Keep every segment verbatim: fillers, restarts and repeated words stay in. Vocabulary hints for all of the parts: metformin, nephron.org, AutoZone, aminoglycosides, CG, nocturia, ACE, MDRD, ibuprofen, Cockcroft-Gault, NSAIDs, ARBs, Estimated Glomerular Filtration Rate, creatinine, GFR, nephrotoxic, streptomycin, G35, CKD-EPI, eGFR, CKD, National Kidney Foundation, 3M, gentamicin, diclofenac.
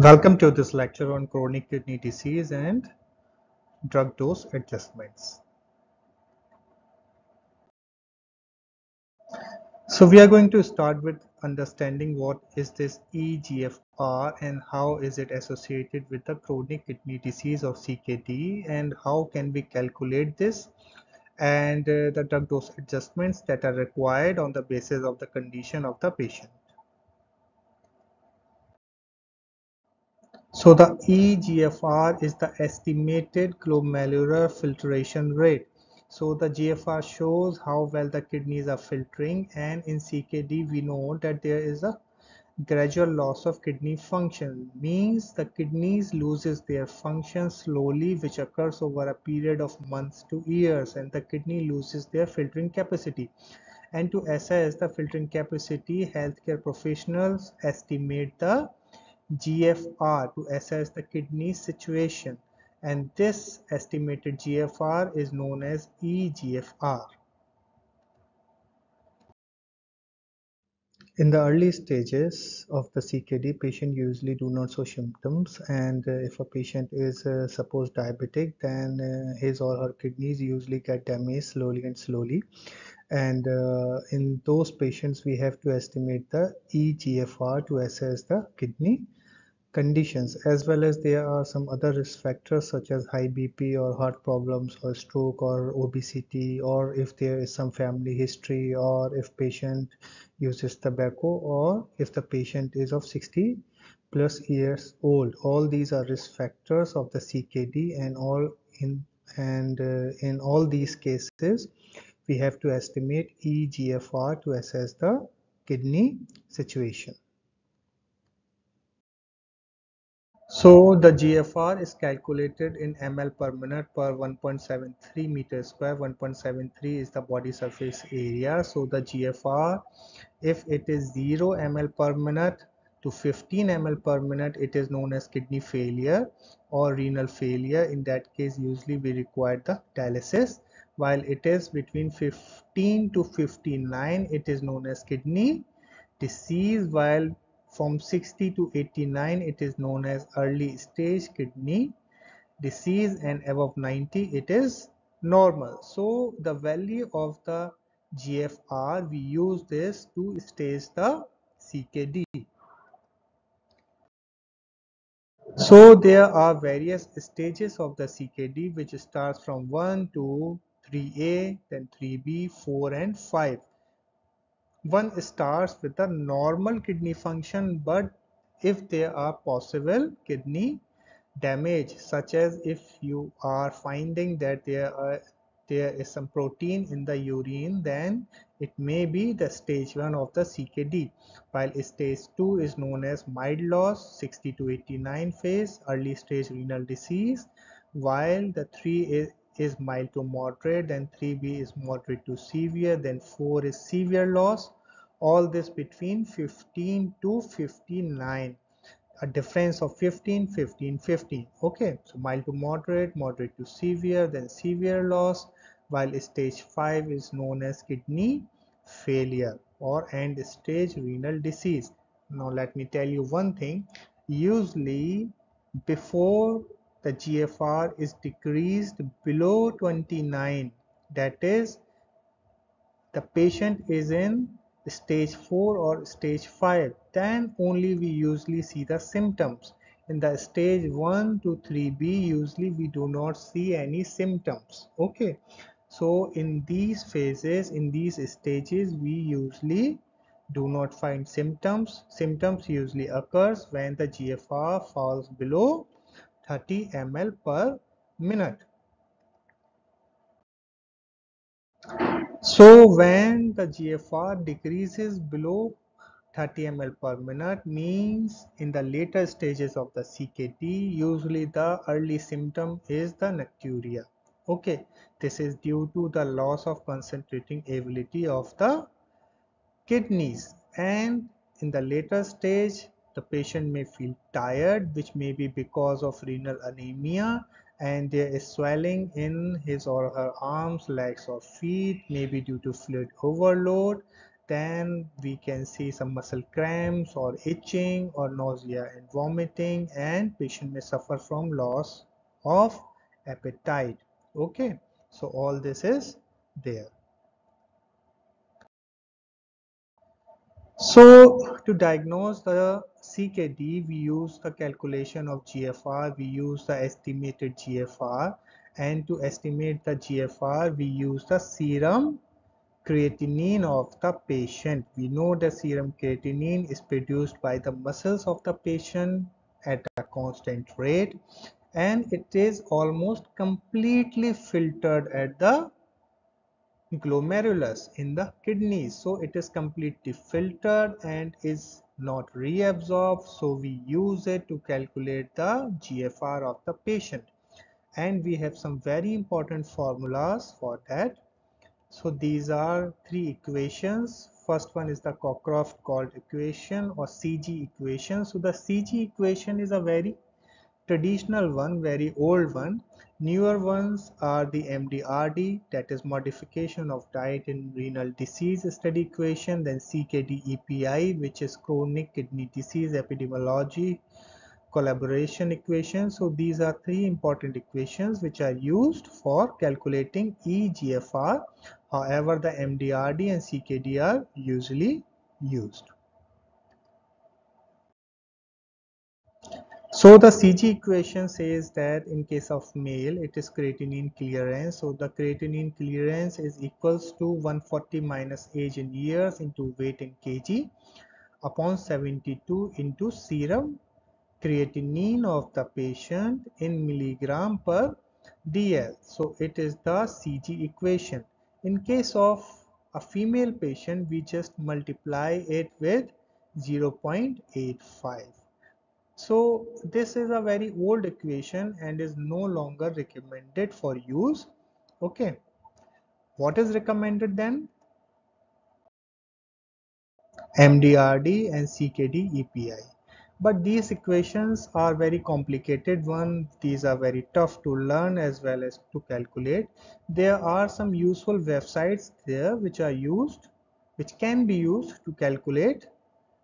Welcome to this lecture on chronic kidney disease and drug dose adjustments. So we are going to start with understanding what is this e G F R and how is it associated with the chronic kidney disease or C K D, and how can we calculate this and uh, the drug dose adjustments that are required on the basis of the condition of the patient. So the e G F R is the estimated glomerular filtration rate. So the G F R shows how well the kidneys are filtering, and in C K D we know that there is a gradual loss of kidney function. Means the kidneys loses their function slowly, which occurs over a period of months to years, and the kidney loses their filtering capacity. And to assess the filtering capacity, healthcare professionals estimate the G F R to assess the kidney situation, and this estimated G F R is known as e G F R. In the early stages of the C K D, patients usually do not show symptoms, and if a patient is uh, supposed diabetic, then uh, his or her kidneys usually get damaged slowly and slowly. And uh, in those patients, we have to estimate the e G F R to assess the kidney conditions, as well as there are some other risk factors such as high B P or heart problems or stroke or obesity, or if there is some family history, or if patient uses tobacco, or if the patient is of sixty plus years old. All these are risk factors of the C K D, and all in and uh, in all these cases we have to estimate e G F R to assess the kidney situation. So the G F R is calculated in milliliters per minute per one point seven three meters square. one point seven three is the body surface area. So the G F R, if it is zero milliliters per minute to fifteen milliliters per minute, it is known as kidney failure or renal failure. In that case, usually we require the dialysis. While it is between fifteen to fifty-nine, it is known as kidney disease, while from sixty to eighty-nine, it is known as early stage kidney disease, and above ninety, it is normal. So the value of the G F R, we use this to stage the C K D. So there are various stages of the C K D, which starts from one, two, three A, then three B, four and five. One starts with the normal kidney function, but if there are possible kidney damage, such as if you are finding that there are there is some protein in the urine, then it may be the stage one of the C K D, while stage two is known as mild loss, sixty to eighty-nine phase, early stage renal disease, while the three is, is mild to moderate, then three B is moderate to severe, then four is severe loss, all this between fifteen to fifty-nine. A difference of fifteen, fifteen, fifteen. Okay, so mild to moderate, moderate to severe, then severe loss, while stage five is known as kidney failure or end stage renal disease. Now let me tell you one thing. Usually before the G F R is decreased below twenty-nine, that is, the patient is in stage four or stage five, then only we usually see the symptoms. In the stage one to three B, usually we do not see any symptoms. Okay, so in these phases, in these stages, we usually do not find symptoms. Symptoms usually occurs when the G F R falls below thirty milliliters per minute. So when the G F R decreases below thirty milliliters per minute, means in the later stages of the C K D, usually the early symptom is the nocturia. Okay, this is due to the loss of concentrating ability of the kidneys, and in the later stage the patient may feel tired, which may be because of renal anemia, and there is swelling in his or her arms, legs or feet, maybe due to fluid overload, then we can see some muscle cramps or itching or nausea and vomiting, and patient may suffer from loss of appetite. Okay, so all this is there. So to diagnose the C K D, we use the calculation of G F R, we use the estimated G F R, and to estimate the G F R we use the serum creatinine of the patient. We know the serum creatinine is produced by the muscles of the patient at a constant rate, and it is almost completely filtered at the glomerulus in the kidneys. So it is completely filtered and is not reabsorbed, so we use it to calculate the G F R of the patient, and we have some very important formulas for that. So these are three equations. First one is the Cockcroft-Gault equation or C G equation. So the C G equation is a very traditional one, very old one. Newer ones are the M D R D, that is modification of diet in renal disease study equation, then C K D E P I, which is chronic kidney disease epidemiology collaboration equation. So these are three important equations which are used for calculating eGFR. However, the M D R D and C K D are usually used. So the C G equation says that in case of male, it is creatinine clearance. So the creatinine clearance is equals to one forty minus age in years into weight in kg upon seventy-two into serum creatinine of the patient in milligram per dl. So it is the C G equation. In case of a female patient, we just multiply it with zero point eight five. So this is a very old equation and is no longer recommended for use. Okay, what is recommended then? M D R D and C K D E P I. But these equations are very complicated one. These are very tough to learn as well as to calculate. There are some useful websites there which are used, which can be used to calculate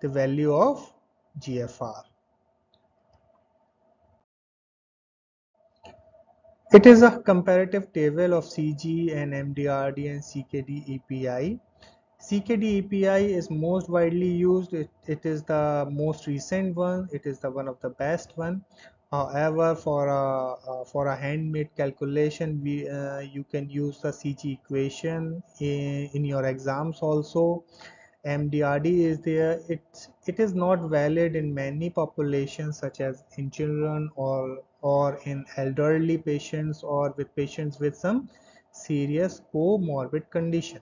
the value of G F R. It is a comparative table of C G and M D R D and C K D E P I. C K D E P I is most widely used. It, it is the most recent one. It is the one of the best one. However, for a uh, for a handmade calculation, we uh, you can use the C G equation in, in your exams also. M D R D is there. It it is not valid in many populations, such as in children or or in elderly patients or with patients with some serious comorbid condition.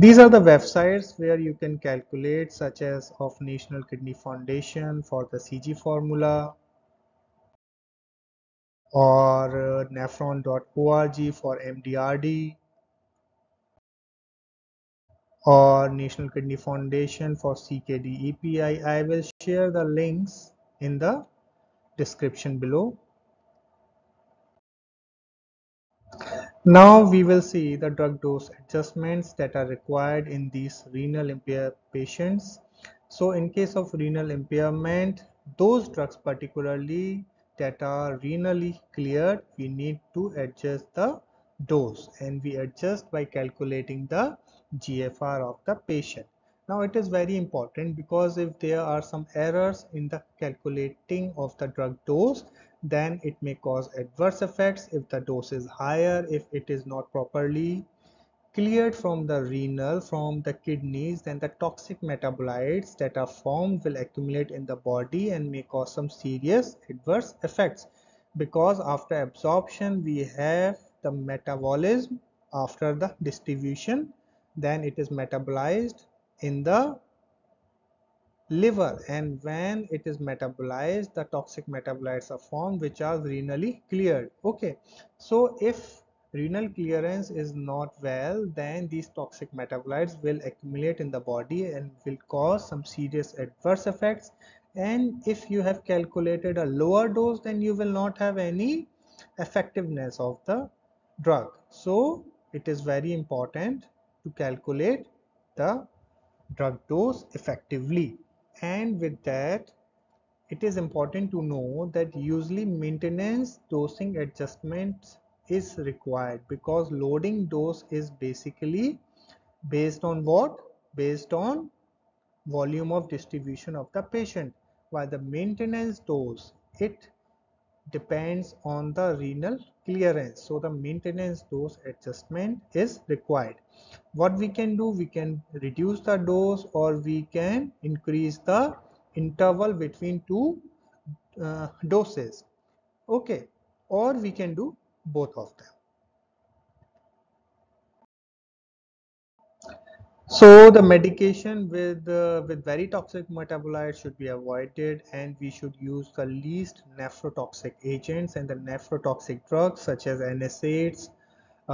These are the websites where you can calculate, such as of National Kidney Foundation for the C G formula, or uh, nephron dot org for M D R D, or National Kidney Foundation for C K D E P I. I will share the links in the description below. Now we will see the drug dose adjustments that are required in these renal impaired patients. So in case of renal impairment, those drugs particularly that are renally cleared, we need to adjust the dose, and we adjust by calculating the G F R of the patient. Now it is very important, because if there are some errors in the calculating of the drug dose, then it may cause adverse effects if the dose is higher, if it is not properly cleared from the renal, from the kidneys, then the toxic metabolites that are formed will accumulate in the body and may cause some serious adverse effects, because after absorption we have the metabolism. After the distribution, then it is metabolized in the liver, and when it is metabolized, the toxic metabolites are formed which are renally cleared. Okay, so if renal clearance is not well, then these toxic metabolites will accumulate in the body and will cause some serious adverse effects. And if you have calculated a lower dose, then you will not have any effectiveness of the drug. So it is very important to calculate the drug dose effectively, and with that it is important to know that usually maintenance dosing adjustments is required, because loading dose is basically based on what? Based on volume of distribution of the patient, while the maintenance dose, it depends on the renal clearance. So the maintenance dose adjustment is required. What we can do, we can reduce the dose or we can increase the interval between two uh, doses, okay, or we can do both of them. So the medication with uh, with very toxic metabolites should be avoided, and we should use the least nephrotoxic agents, and the nephrotoxic drugs such as N S A I Ds,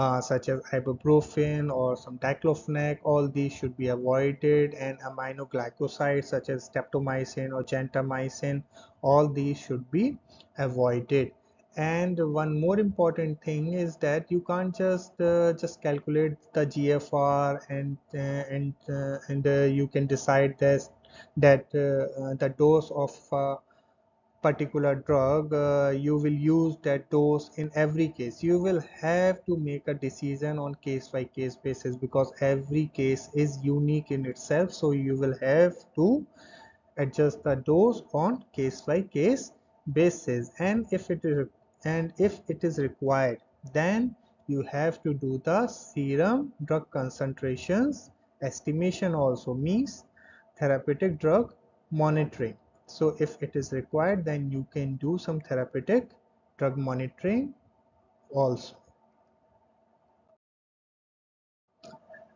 Uh, such as ibuprofen or some diclofenac, all these should be avoided, and aminoglycosides such as streptomycin or gentamicin, all these should be avoided. And one more important thing is that you can't just uh, just calculate the G F R and uh, and uh, and uh, you can decide this that uh, the dose of uh, particular drug, uh, you will use that dose in every case. You will have to make a decision on case by case basis, because every case is unique in itself. So you will have to adjust the dose on case by case basis, and if it is and if it is required, then you have to do the serum drug concentrations estimation also, means therapeutic drug monitoring. So if it is required, then you can do some therapeutic drug monitoring also.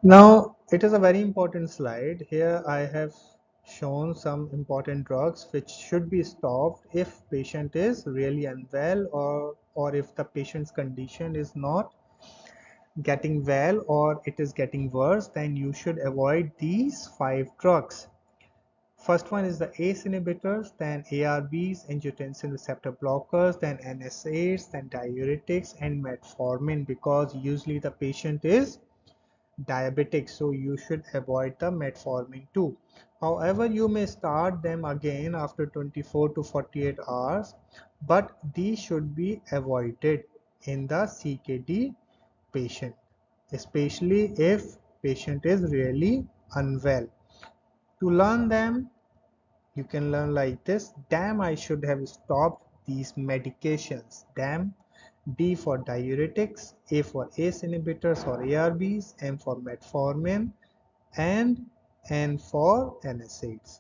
Now it is a very important slide. Here I have shown some important drugs which should be stopped if patient is really unwell, or or if the patient's condition is not getting well or it is getting worse, then you should avoid these five drugs. First one is the A C E inhibitors, then A R Bs, angiotensin receptor blockers, then N S A I Ds, then diuretics and metformin, because usually the patient is diabetic, so you should avoid the metformin too. However, you may start them again after twenty-four to forty-eight hours, but these should be avoided in the C K D patient, especially if patient is really unwell. To learn them, you can learn like this: damn, I should have stopped these medications. Damn, D for diuretics, A for A C E inhibitors or A R Bs, M for metformin, and N for N S A I Ds.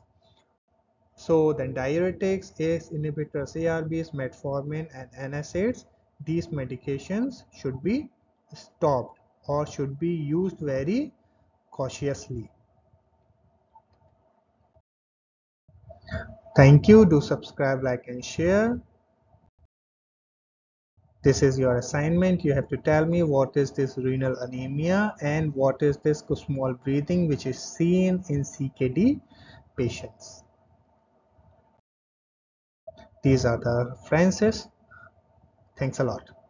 So then diuretics, A C E inhibitors, A R Bs, metformin and N S A I Ds, these medications should be stopped or should be used very cautiously. Thank you. Do subscribe, like and share. This is your assignment. You have to tell me what is this renal anemia and what is this small breathing which is seen in C K D patients. These are the references. Thanks a lot.